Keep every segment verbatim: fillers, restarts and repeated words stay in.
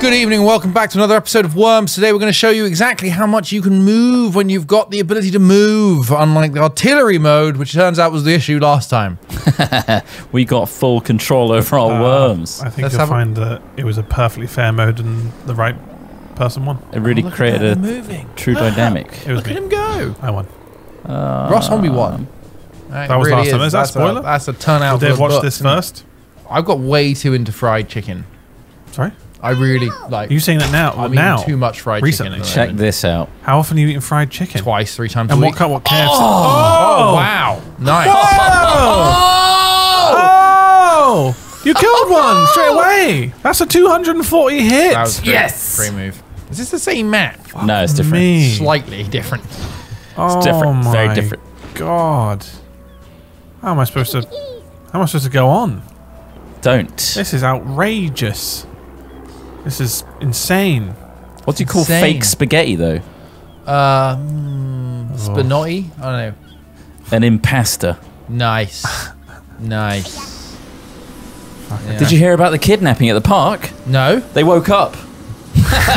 Good evening, welcome back to another episode of Worms. Today we're going to show you exactly how much you can move when you've got the ability to move, unlike the artillery mode, which turns out was the issue last time. We got full control over our uh, worms. I think Let's you'll find that it was a perfectly fair mode and the right person won. It really oh, created a true dynamic. It was look me. at him go! I won. Uh, Ross Hornby won. That, that was really last time. Is, is that a spoiler? A, that's a turnout. Did they watch this first? I've got way too into fried chicken. Sorry? I really like. Are you saying that now? I'm now? Eating too much fried Recently. chicken. Check this out. How often are you eating fried chicken? Twice, three times and a week. And what kind? What K F C? Oh, oh wow! Nice. Whoa. Oh. oh! You killed one straight away. That's a two hundred forty hit. That was great, yes. Great move. Is this the same map? Fuck no, it's different. Me. Slightly different. Oh it's different. My Very different. God. How am I supposed to? How am I supposed to go on? Don't. This is outrageous. This is insane. What do you call insane. fake spaghetti, though? Um, spinotti? Oh. I don't know. An impasta. Nice. nice. Yeah. Did you hear about the kidnapping at the park? No. They woke up. What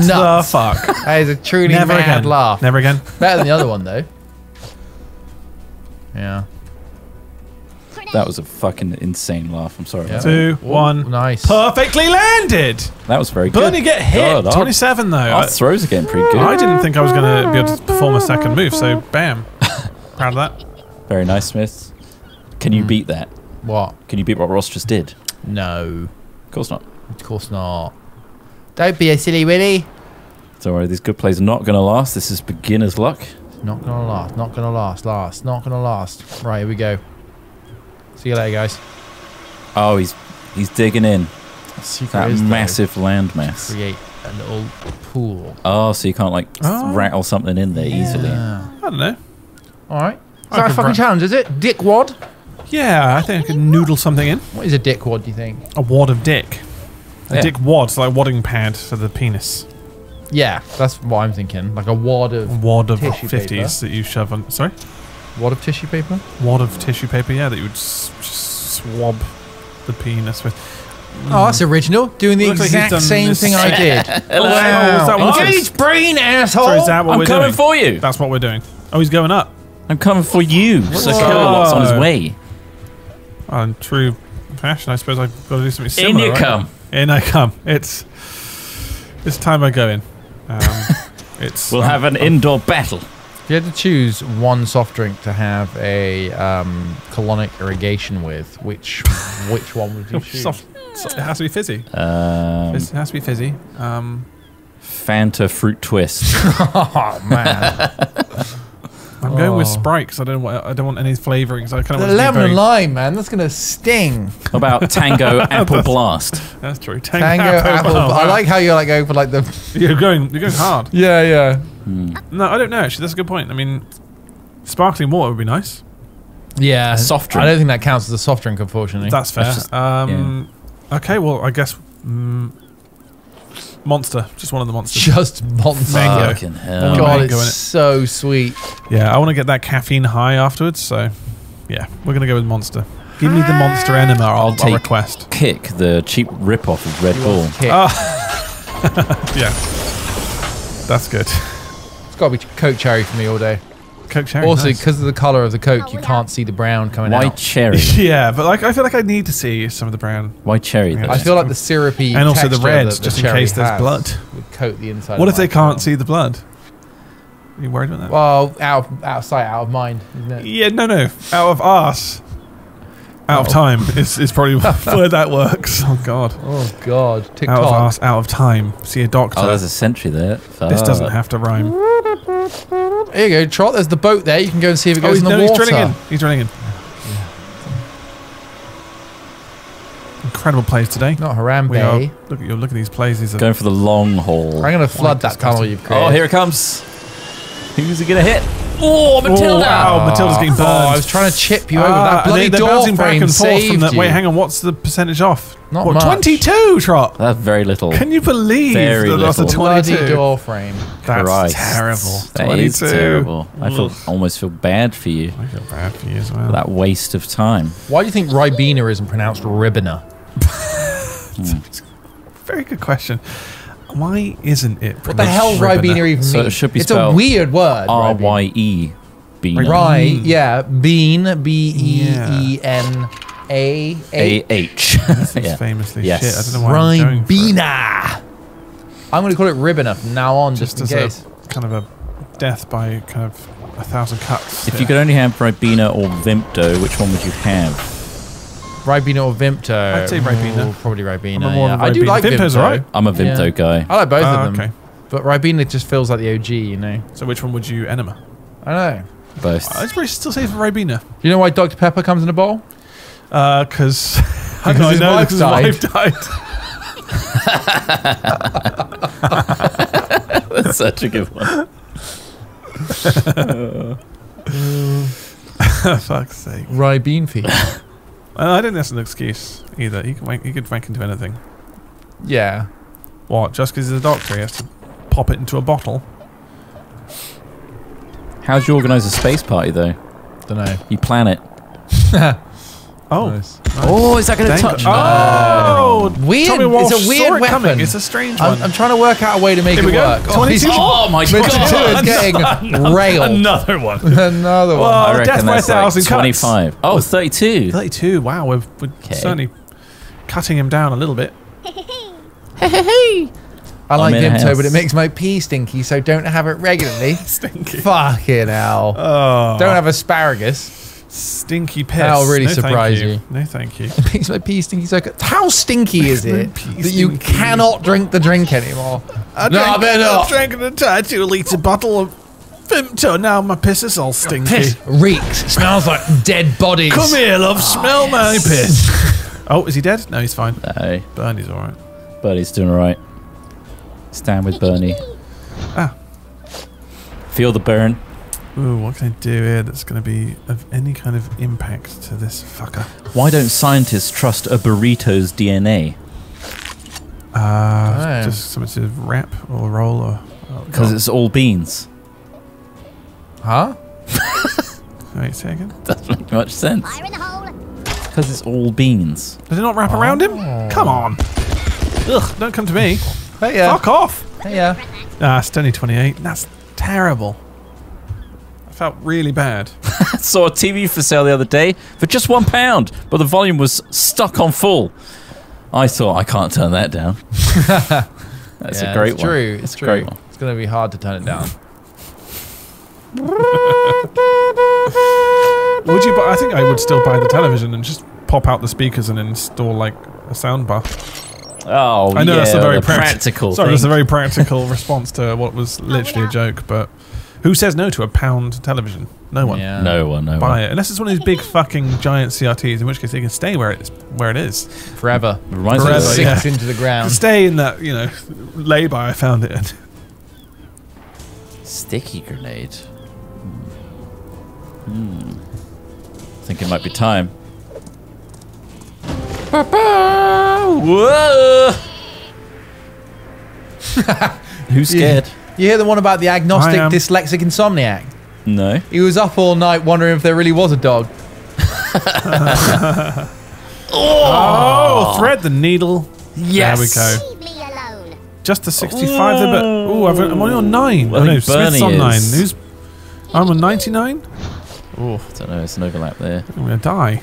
the fuck? That is a truly Never mad again. laugh. Never again. Better than the other one, though. Yeah. That was a fucking insane laugh. I'm sorry. Yeah. Two, one. Ooh, nice. Perfectly landed. That was very good. Bernie get hit. God, twenty-seven, though. Our throws again pretty good. I didn't think I was going to be able to perform a second move, so bam. Proud of that. Very nice, Smith. Can you mm. beat that? What? Can you beat what Ross just did? No. Of course not. Of course not. Don't be a silly willy. Don't worry. These good plays are not going to last. This is beginner's luck. Not going to last. Not going to last. Last. Not going to last. Right, here we go. See you later, guys. Oh, he's he's digging in. That massive landmass. Create a little pool. Oh, so you can't like oh. rattle something in there yeah. easily. I don't know. All right. Is that a fucking challenge, is it? Dick wad? Yeah, I think I can noodle something in. What is a dick wad, do you think? A wad of dick. A yeah. dick wad's like a wadding pad for the penis. Yeah, that's what I'm thinking. Like a wad of a wad of fifties paper. That you shove on. Sorry? Wad of tissue paper? Wad of tissue paper, yeah, that you would s just swab the penis with. Mm. Oh, that's original. Doing the Looks exact like same thing I did. Wow. wow. Engage brain, asshole! So is that what I'm we're coming doing? for you. That's what we're doing. Oh, he's going up. I'm coming for you. What's so Kilowatts on his way. Well, in true fashion, I suppose I've got to do something similar. In you right? come. In I come. It's it's time I go in. Um, it's. We'll um, have an um, indoor battle. If you had to choose one soft drink to have a um, colonic irrigation with, which which one would you choose? Soft, soft, it has to be fizzy. Um, it has to be fizzy. Um, Fanta Fruit Twist. Oh man! I'm going oh. with Sprite because I don't want I don't want any flavorings. I kind of the lemon and lime, man. That's gonna sting. How about Tango Apple Blast? That's true. Tango, Tango Apple. Apple oh, wow. I like how you're like going for like the. You're going. You're going hard. Yeah, yeah. Mm. No, I don't know, actually. That's a good point. I mean, sparkling water would be nice. Yeah. A soft drink. I don't think that counts as a soft drink, unfortunately. That's fair. That's just, um, yeah. Okay, well, I guess... Um, monster. Just one of the monsters. Just Monster. Mango. Fucking hell. God, it's so sweet. Yeah, I want to get that caffeine high afterwards, so... Yeah, we're going to go with Monster. Give me the Monster enema, I'll, I'll request. Kick, the cheap rip-off of Red Bull. Oh. Yeah. That's good. Gotta be Coke cherry for me all day. Coke cherry. Also, because nice. of the color of the Coke, you can't see the brown coming White out. White cherry. Yeah, but like I feel like I need to see some of the brown. Why cherry? Though? I feel like the syrupy and also the red, the just in case there's blood. Would coat the inside. What if they can't blood. see the blood? Are you worried about that? Well, out of, out of sight, out of mind, isn't it? Yeah, no, no, out of arse, out oh. of time is is probably where that works. Oh god. Oh god. TikTok. Out of arse, out of time. See a doctor. Oh, there's a sentry there. Fuck. This doesn't have to rhyme. Here you go, Trot. There's the boat there. You can go and see if it goes oh, in the no, water. He's drilling in. He's drilling in. Yeah. Incredible plays today. Not Harambe. Are, look at you. Look at these plays. These are going for the long haul. I'm going to flood that tunnel you've created. Oh, here it comes. Who's he going to hit? Oh, Matilda! Oh, wow, Matilda's getting burned. Oh, I was trying to chip you uh, over that bloody they're, they're door frame back and forth from that. Wait, hang on. What's the percentage off? Not what, much. twenty-two, Trot. That's very little. Can you believe very that little. That's a twenty-two? Bloody door frame. That's Christ. Terrible. That twenty-two. Is terrible. Ugh. I feel almost feel bad for you. I feel bad for you as well. That waste of time. Why do you think Ribena isn't pronounced Ribena? mm. Very good question. Why isn't it? What the hell, Ribena even so mean? It should be it's a weird word. R Y E, bean. Right? Yeah, bean. B E E N A A H. This is yeah. famously yes. shit. I don't know why Ribena. I'm going for it. I'm going to call it Ribena from now on, just, just in as case. A, kind of a death by kind of a thousand cuts. If yeah. you could only have Ribena or Vimto, which one would you have? Ribena or Vimto? I'd say Ribena. Ooh, probably Ribena. Yeah. Ribena. I do like Vimto's Vimto. Right? I'm a Vimto yeah. guy. I like both uh, of them. Okay. But Ribena just feels like the O G, you know. So which one would you enema? I don't know. Both. I'd probably still say Ribena. Do you know why Doctor Pepper comes in a bowl? Uh, cause I know his wife died. His wife died. That's such a good one. Fuck's sake. Ribena feet. I don't think that's an excuse either. He can wank, he could wank into anything. Yeah. What? Just because he's a doctor, he has to pop it into a bottle. How'd you organise a space party though? Don't know. You plan it. Oh. Nice. Oh, is that going to touch? Oh, no. Weird. Tommy Walsh it's a weird saw it weapon. Coming. It's a strange one. I'm, I'm trying to work out a way to make Here it we work. Go. twenty-two. Oh my god! It's getting another, railed. Another one. Another one. Well, I reckon death that's by like twenty-five. Cuts. Oh, thirty-two. thirty-two. Wow, we're, we're certainly cutting him down a little bit. I like Vimto, but it makes my pee stinky, so don't have it regularly. Stinky. Fucking hell. Oh. Don't have asparagus. Stinky piss. That'll really no, surprise you. you. No, thank you. It makes my pee stinky so good. How stinky is it that you stinky. cannot drink the drink anymore? I no, I better not. I drank an entire two litre bottle of Vimto. Now my piss is all stinky. Piss reeks. Smells like dead bodies. Come here, love. Oh, smell yes. my piss. Oh, is he dead? No, he's fine. No. Bernie's all right. Bernie's doing all right. Stand with Bernie. Ah. Feel the burn. Ooh, what can I do here that's going to be of any kind of impact to this fucker? Why don't scientists trust a burrito's D N A? Uh, oh. Just something to wrap or roll or... Because oh, it's all beans. Huh? Wait a second. Doesn't make much sense. Because it's all beans. Did it not wrap oh. around him? Come on. Ugh, don't come to me. Hey, yeah. Fuck off. Hey, yeah. Ah, it's only twenty-eight. That's terrible. Felt really bad. Saw a T V for sale the other day for just one pound, but the volume was stuck on full. I thought I can't turn that down. That's yeah, a great it's one. True. It's, it's true. Great one. It's going to be hard to turn it down. Would you? Buy, I think I would still buy the television and just pop out the speakers and install like a sound bar. Oh, I know yeah, that's a very practical. Sorry, it's a very practical response to what was literally a joke, but. Who says no to a pound television? No one. Yeah. No one. No Buy one. Buy it unless it's one of these big fucking giant C R Ts, in which case they can stay where it is, where it is forever. It reminds forever, me of sinks yeah. into the ground. Stay in that, you know, lay-by I found it. In. Sticky grenade. Hmm. I think it might be time. Whoa! Who's scared? Yeah. You hear the one about the agnostic dyslexic insomniac? No. He was up all night wondering if there really was a dog. oh, oh, thread the needle. Yes. There we go. Just the sixty-five. Ooh, there, but, ooh I've, I'm only on nine. Well, oh, no, Smith's on nine. Who's, I'm on ninety-nine? Oh, I don't know. It's an overlap there. I'm going to die.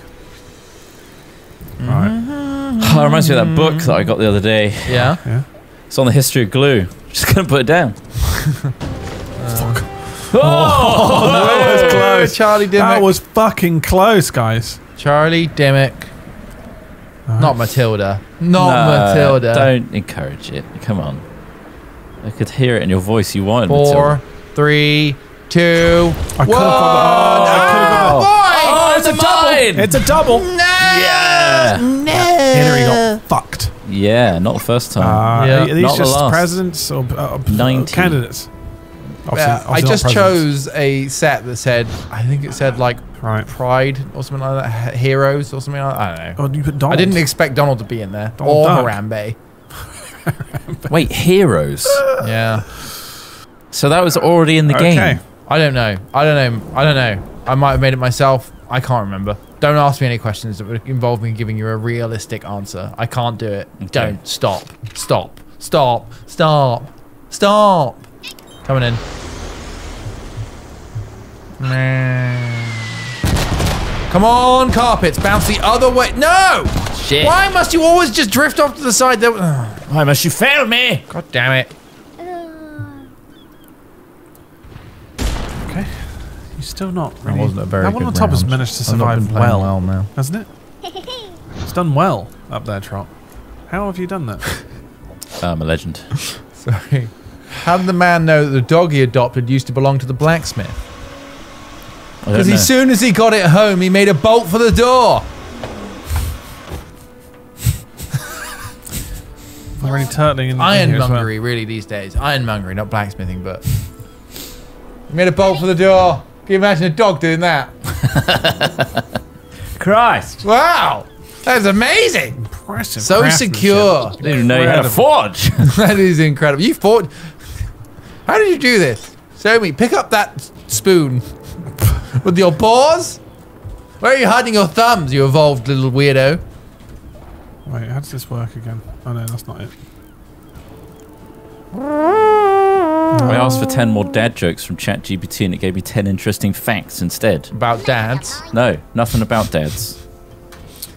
Mm-hmm. All right. Oh, that reminds me of that book that I got the other day. Yeah. yeah. It's on the history of glue. Just going to put it down. um. Fuck. Oh, oh, that was close. Charlie Dimmock. That was fucking close, guys. Charlie Dimmock. Right. Not Matilda. Not no, Matilda. Don't encourage it. Come on. I could hear it in your voice. You wanted Four, Matilda. Four, three, two, I one. Oh, oh, it's, it's a mine. double. It's a double. No. Yeah. No. Hillary got fucked. Yeah, not the first time. Uh, yeah. Are these not just the last. Presidents or uh, candidates? obviously, uh, obviously I just chose a set that said, I think it said like right. Pride or something like that, Heroes or something like that. I don't know. Oh, you put Donald. I didn't expect Donald to be in there. Donald or Duck. Harambe. Harambe. Wait, Heroes? Yeah. So that was already in the okay. game. I don't know. I don't know. I don't know. I might have made it myself. I can't remember. Don't ask me any questions that would involve me giving you a realistic answer. I can't do it. Okay. Don't. Stop. Stop. Stop. Stop. Stop. Coming in. Come on, carpets. Bounce the other way. No! Shit. Why must you always just drift off to the side? That why must you fail me? God damn it. Still not really. That wasn't a very good round. That one on top has managed to survive well, well now. Hasn't it? It's done well up there, Trot. How have you done that? I'm a legend. Sorry. How did the man know that the dog he adopted used to belong to the blacksmith? Because as soon as he got it home, he made a bolt for the door. Really turtling in the ironmongery, well. Really, these days. Ironmongery, not blacksmithing, but. He made a bolt for the door. Can you imagine a dog doing that? Christ. Wow. That's amazing. Impressive. So secure. I didn't even know you had a forge. That is incredible. You forged. How did you do this? Show me. Pick up that spoon with your paws. Where are you hiding your thumbs, you evolved little weirdo? Wait, how does this work again? Oh no, that's not it. I asked for ten more dad jokes from ChatGPT and it gave me ten interesting facts instead. About dads? No, nothing about dads.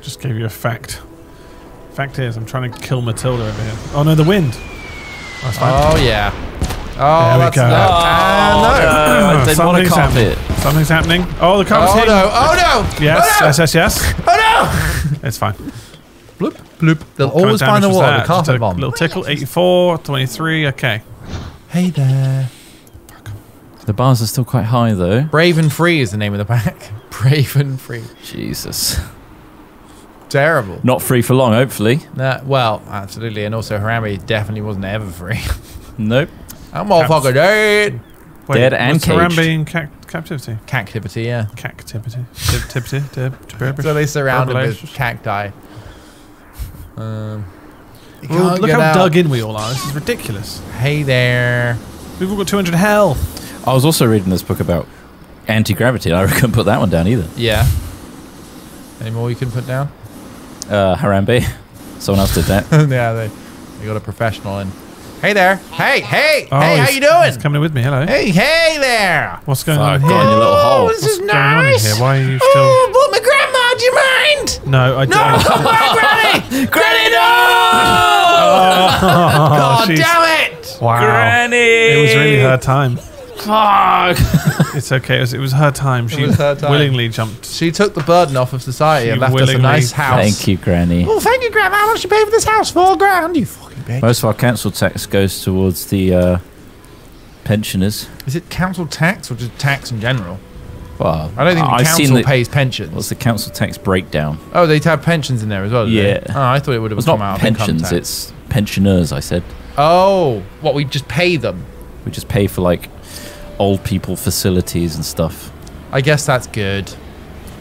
Just gave you a fact. Fact is, I'm trying to kill Matilda over here. Oh no, the wind. That's oh yeah. Oh, there that's we go. That. Oh, uh, no. no. I didn't want to carpet. Happening. Something's happening. Oh, the carpet's oh, hitting. No. Oh no. Yes, oh, no. yes, yes, yes. Oh no. It's fine. Bloop, bloop. They'll what always kind of find the wall, the carpet bomb. Little tickle, eighty-four, twenty-three, okay. Hey there. The bars are still quite high though. Brave and Free is the name of the pack. Brave and Free. Jesus. Terrible. Not free for long, hopefully. Nah, well, absolutely. And also Harambe definitely wasn't ever free. Nope. That motherfucker dead. Wait, dead and caged. Harambe in ca captivity? Cactivity, yeah. Cactivity. Cactivity. So they surrounded with cacti. Um, well, look how out. dug in we all are. This is ridiculous. Hey there. We've all got two hundred health. I was also reading this book about anti-gravity. I couldn't put that one down either. Yeah. Any more you can put down? Uh, Harambe. Someone else did that. Yeah, they, they got a professional in. Hey there. Hey, hey. Oh, hey, how you doing? He's coming with me. Hello. Hey, hey there. What's going Fuck on here? In your little hole. Oh, this What's is nice. Why are you still... Oh, but my grandma. Do you mind? No, I don't. No, my granny! Granny, no! Oh, God geez. damn it! Wow. Granny! It was really her time. Fuck! It's okay. It was, it was her time. She her time. willingly jumped. She took the burden off of society she and left willingly. us a nice house. Thank you, Granny. Oh, thank you, Grandma. How much you pay for this house? Four grand, you fucking bitch. Most of our council tax goes towards the uh, pensioners. Is it council tax or just tax in general? Well, I don't think the I've council the, pays pensions. What's the council tax breakdown? Oh, they have pensions in there as well. Yeah. They? Oh, I thought it would have well, come out of pensions. Tax. It's pensioners. I said. Oh, what we just pay them? We just pay for like old people facilities and stuff. I guess that's good.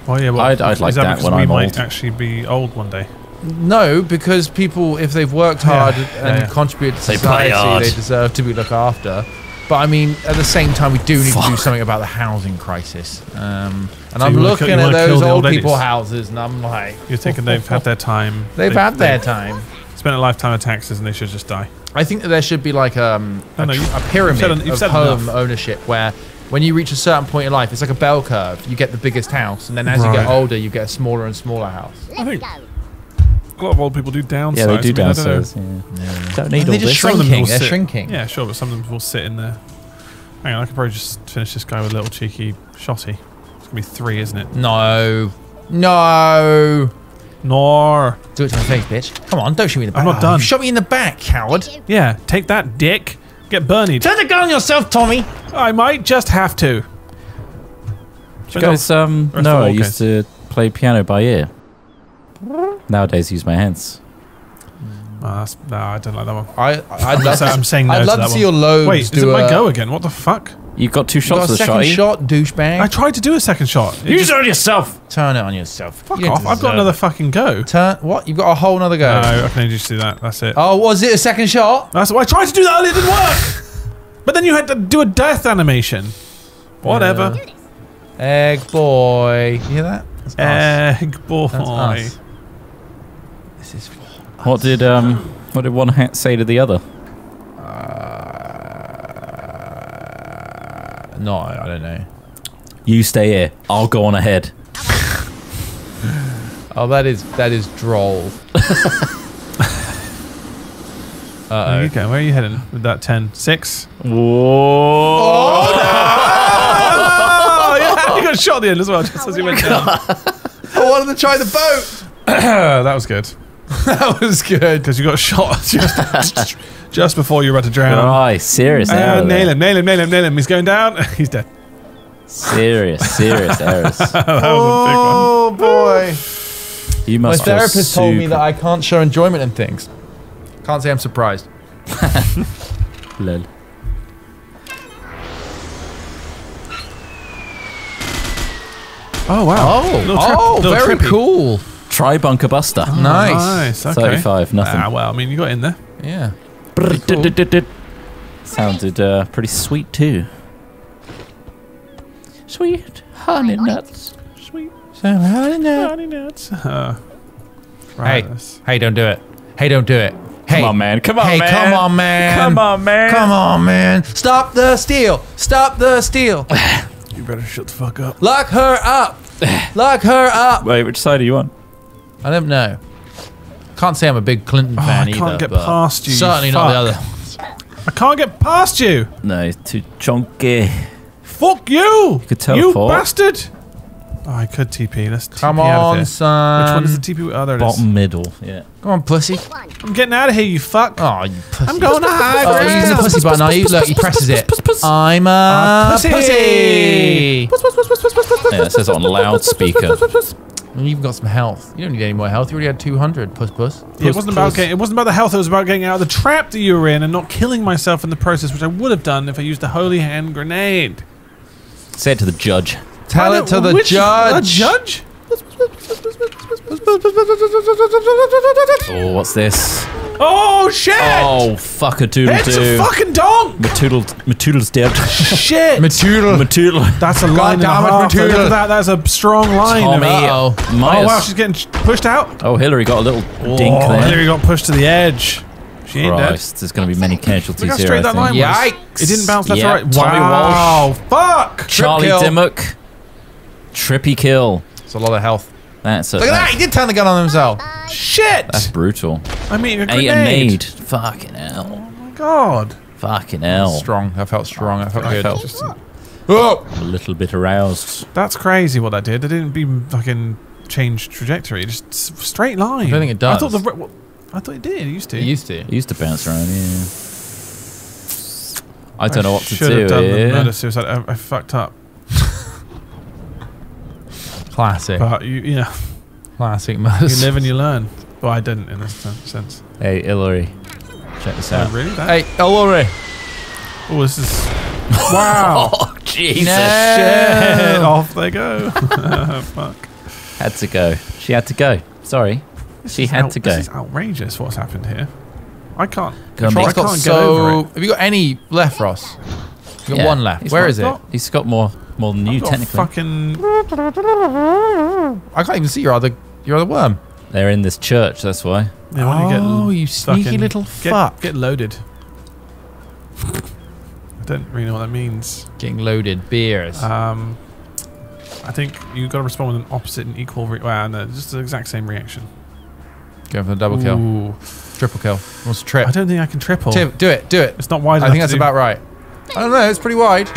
Well, yeah. Well, I'd, I'd like that, that when we I'm might old. Actually, be old one day. No, because people, if they've worked hard yeah, and yeah. contributed to they society, they deserve to be looked after. But I mean, at the same time, we do need Fuck. to do something about the housing crisis. Um, and so I'm looking kill, at those old, old people houses, and I'm like... You're thinking they've had their time. They've, they've had they've their time. Spent a lifetime of taxes, and they should just die. I think that there should be like um, a, no, no, a pyramid said, of home enough. ownership, where when you reach a certain point in life, it's like a bell curve. You get the biggest house, and then as right. you get older, you get a smaller and smaller house. Let's I think a lot of old people do downsize. Yeah, they do downsize. I mean, yeah. yeah. Don't need all this. Shrinking. They're sit. shrinking. Yeah, sure, but some of them will sit in there. Hang on, I could probably just finish this guy with a little cheeky shotty. It's gonna be three, isn't it? No, no, no. Do it to my face, bitch. Come on, don't shoot me in the back. I'm not oh, done. Shot me in the back, coward. Yeah, take that, dick. Get Bernie. Turn the gun on yourself, Tommy. I might just have to. You guys, um, no, I used to play piano by ear. Nowadays, I use my hands. Oh, that's, no, I don't like that one. I, I'd love, I'm saying no I'd love to, to see your loads. Wait, is it my go again? What the fuck? You've got two shots of the shot. Second shot, douchebag. I tried to do a second shot. Use it on yourself. Turn it on yourself. Fuck off. I've got another fucking go. Turn what? You've got a whole nother go. No, I can only just do that. That's it. Oh, was it a second shot? That's why I tried to do that earlier. It didn't work. But then you had to do a death animation. Whatever. Uh, egg boy. You hear that? That's egg us. boy. That's us. This is. Us. What did um? What did one hat say to the other? No, I don't know. You stay here. I'll go on ahead. Oh, that is that is droll. Uh-oh. Okay, where are you heading with that ten? Six? Whoa! Oh, no! Oh, yeah, you got shot at the end as well, just as you went down. I wanted to try the boat! That was good. That was good. Because you got shot just, just before you were about to drown. Right, serious error. Uh, nail him, nail him, nail him, nail him. He's going down. He's dead. Serious, serious errors. That oh, was a big one. Oh, boy. You must My therapist told me that I can't show enjoyment in things. Can't say I'm surprised. Lol. Oh, wow. Oh, little oh very trippy. cool. Try Bunker Buster. Oh, nice. nice. Okay. thirty-five, nothing. Ah, well, I mean, you got in there. Yeah. Brr, cool. d d d d Sounded uh, pretty sweet, too. Sweet honey nuts. Sweet so honey nuts. Honey nuts. Uh, right. Hey, hey, don't do it. Hey, don't do it. Hey. Come on, man. Come on, hey, man. Come on, man. Come on, man. Come on, man. Stop the steal. Stop the steal. You better shut the fuck up. Lock her up. Lock her up. Wait, which side are you on? I don't know. Can't say I'm a big Clinton oh, fan either. I can't either, get but past you. Certainly you not the other. I can't get past you. No, he's too chunky. Fuck you! You could tell you bastard! Oh, I could T P. Let's Come T P on, out of here. son. Which one is the T P? Oh, there it Bottom is. middle. Yeah. Come on, pussy. I'm getting out of here, you fuck. Oh, you pussy. I'm going to high ground. Oh, he's using the pussy button. Now, look, he presses it. I'm a pussy. pussy. Yeah, it says on loudspeaker. You've got some health. You don't need any more health. You already had two hundred, puss puss. puss yeah, it, wasn't about getting, it wasn't about the health. It was about getting out of the trap that you were in and not killing myself in the process, which I would have done if I used the holy hand grenade. Say it to the judge. Tell it to the which, judge. The judge? Oh, what's this? Oh, shit! Oh, fuck a doodle It's doo. a fucking donk! Matoodle, Matoodle's dead. Shit! Matoodle. Matoodle. That's a line God and damn a half. That, that's a strong line. Tommy, uh oh, Myers. Oh, wow, she's getting pushed out. Oh, Hillary got a little oh, dink there. Hillary got pushed to the edge. She ain't dead. There's going to be many casualties Look how straight here, that line was. Yikes! It didn't bounce left yep. or right. Tommy wow. Walsh. Fuck! Charlie Dimmock. Trippy kill. It's a lot of health. That's it. Look at that! He did turn the gun on himself. Shit! That's brutal. I mean, a grenade. A grenade. Fucking hell. Oh my god. Fucking hell. Strong. I felt strong. I felt I good. Felt just a, oh. a little bit aroused. That's crazy what that did. It didn't be fucking change trajectory. Just straight line. I don't think it does. I thought, the, well, I thought it did. It used to. It used to. It used to bounce around, yeah. I don't I know what to do. I should have done here. the murder suicide. I, I fucked up. Classic. But you, you know, classic must. You live and you learn. Well, I didn't in this sense. Hey, Hillary. Check this out. Oh, really? That? Hey, Hillary. Oh, this is. Wow. Oh, Jesus. No. Shit. Off they go. Fuck. Had to go. She had to go. Sorry. This she had to go. This is outrageous what's happened here. I can't. I can't so, get over it. Have you got any left, Ross? You've got yeah. one left. He's Where is it? Got? He's got more. More than I've you, got technically. Fucking I can't even see your other, your other worm. They're in this church, that's why. Yeah, why oh, you, get you sneaky little get, fuck! Get loaded. I don't really know what that means. Getting loaded beers. Um, I think you got to respond with an opposite and equal. Re well, no, just the exact same reaction. Going for the double Ooh. kill, triple kill. What's trip? I don't think I can triple. Tim, do it, do it. It's not wide. I think that's about right. I don't know. It's pretty wide.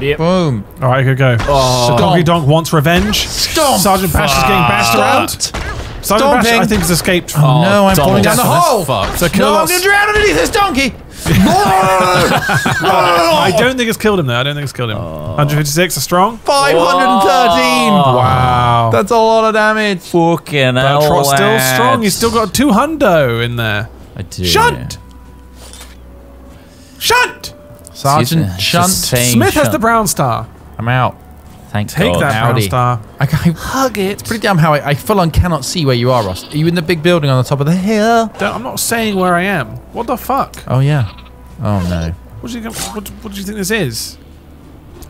Yep. Boom. All right, here we go. Oh. Donkey Donk wants revenge. Stomp. Sergeant Bash is getting bashed around. Sergeant Stomping. Bash, I think, has escaped. From oh, no, I'm Donald. falling down the hole. So kill no, us. I'm going to drown underneath this donkey. I don't think it's killed him, though. I don't think it's killed him. Oh. one hundred fifty-six, a strong. five hundred thirteen. Oh. Wow. That's a lot of damage. Fucking hell. Trot's still strong. He's still got two hundo in there. I I do. Shunt! Shunt! Sergeant Chunt Smith has the brown star. I'm out. Thank Take God. Take that Howdy. brown star. I, I, Hug it. It's pretty damn how I, I full on cannot see where you are, Ross. Are you in the big building on the top of the hill? Don't, I'm not saying where I am. What the fuck? Oh, yeah. Oh, no. What do you, what, what do you think this is?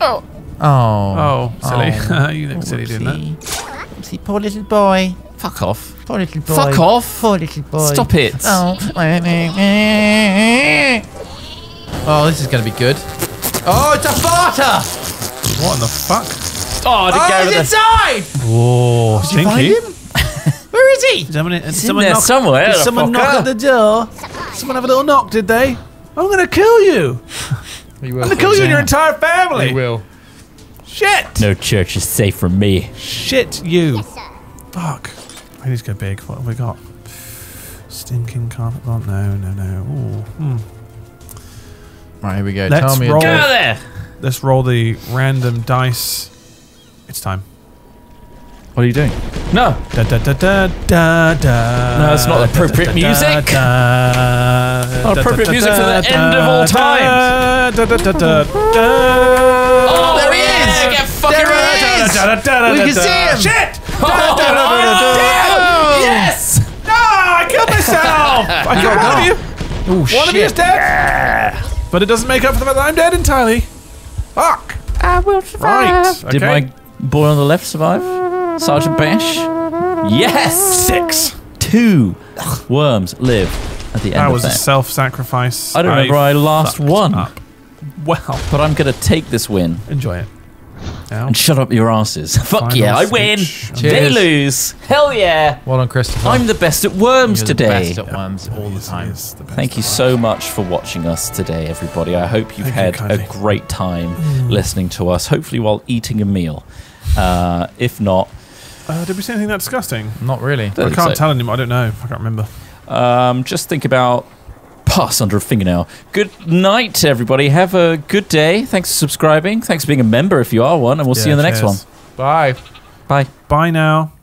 Oh. Oh. Oh, silly. Oh. You look silly doing that. Oopsie, poor little boy. Fuck off. Poor little boy. Fuck off. Poor little boy. Stop it. Oh. Oh, this is going to be good. Oh, it's a farter! What in the fuck? Oh, the oh he's inside! Whoa. Did you find him? Where is he? Someone, he's someone in there knock, somewhere. Did someone knock at the door? Someone have a little knock, did they? I'm going to kill you. you will I'm going to kill you down. and your entire family. You will. Shit. No church is safe from me. Shit you. Yes, sir. Fuck. I need to go big. What have we got? Stinking carpet. Oh, no, no, no. Ooh. Hmm. Right, here we go. Let's Tell me roll. Get out of there. Let's roll the random dice. It's time. What are you doing? No. Da, da, da, da, da, da, no, it's not appropriate music. Not appropriate music for the end of all times. Oh, there he is. Get fucking right. We can see him. Shit. Oh, oh, damn. Yes! No, I killed myself! I killed one of you! Ooh, one shit. of you is dead! Yeah. But it doesn't make up for the fact that I'm dead entirely! Fuck! I will survive! Right, okay. Did my boy on the left survive? Sergeant Bash? Yes! Six! Two worms live at the end that of that. That was a self-sacrifice. I don't I remember I last won. Up. Well. But I'm gonna take this win. Enjoy it. Now. And shut up your asses. Fuck Final yeah, I win. Cheers. They lose. Hell yeah. Well done, Christopher. I'm the best at worms You're today. the best at yep. worms all the time. Is the best Thank you so much for watching us today, everybody. I hope you've Thank had you a great time mm. listening to us, hopefully while eating a meal. Uh, if not... Uh, did we say anything that disgusting? Not really. I can't so. tell anymore. I don't know. I can't remember. Um, just think about... Pass under a fingernail. Good night, everybody. Have a good day. Thanks for subscribing. Thanks for being a member if you are one, and we'll yeah, see you in the cheers. next one. Bye. Bye. Bye now.